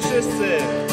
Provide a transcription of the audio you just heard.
wszyscy!